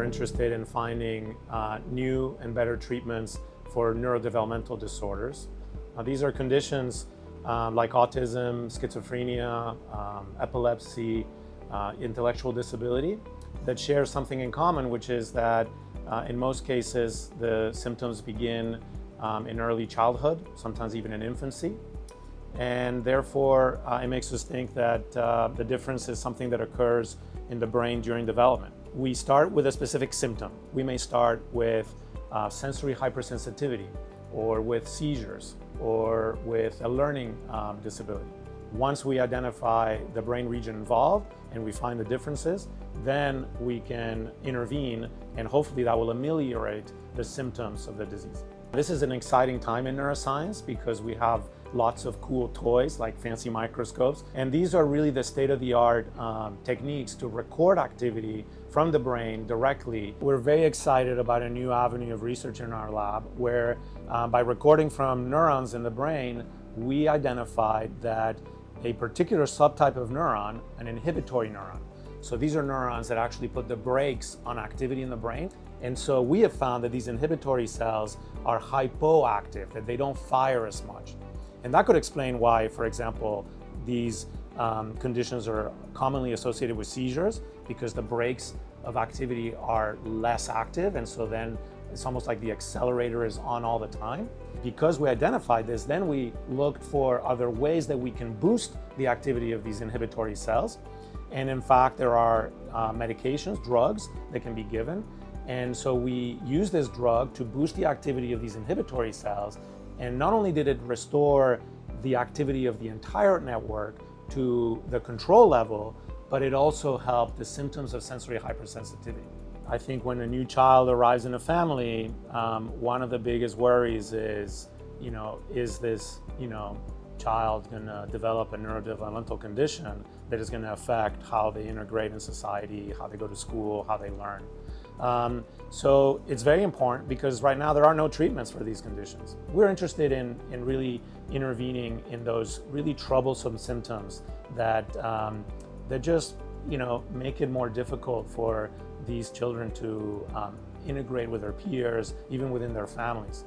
we're interested in finding new and better treatments for neurodevelopmental disorders. These are conditions like autism, schizophrenia, epilepsy, intellectual disability that share something in common, which is that in most cases the symptoms begin in early childhood, sometimes even in infancy. And therefore, it makes us think that the difference is something that occurs in the brain during development. We start with a specific symptom. We may start with sensory hypersensitivity, or with seizures, or with a learning disability. Once we identify the brain region involved and we find the differences, then we can intervene, and hopefully that will ameliorate the symptoms of the disease. This is an exciting time in neuroscience because we have lots of cool toys like fancy microscopes, and these are really the state-of-the-art techniques to record activity from the brain directly. We're very excited about a new avenue of research in our lab where by recording from neurons in the brain, we identified that a particular subtype of neuron, an inhibitory neuron. So these are neurons that actually put the brakes on activity in the brain. And so we have found that these inhibitory cells are hypoactive, that they don't fire as much. And that could explain why, for example, these conditions are commonly associated with seizures, because the brakes of activity are less active, and so then it's almost like the accelerator is on all the time. Because we identified this, then we looked for other ways that we can boost the activity of these inhibitory cells. And in fact, there are medications, drugs that can be given. And so we use this drug to boost the activity of these inhibitory cells. And not only did it restore the activity of the entire network to the control level, but it also helped the symptoms of sensory hypersensitivity. I think when a new child arrives in a family, one of the biggest worries is, is this, child gonna develop a neurodevelopmental condition that is gonna affect how they integrate in society, how they go to school, how they learn. So it's very important because right now there are no treatments for these conditions. We're interested in really intervening in those really troublesome symptoms that, that just make it more difficult for these children to integrate with their peers, even within their families.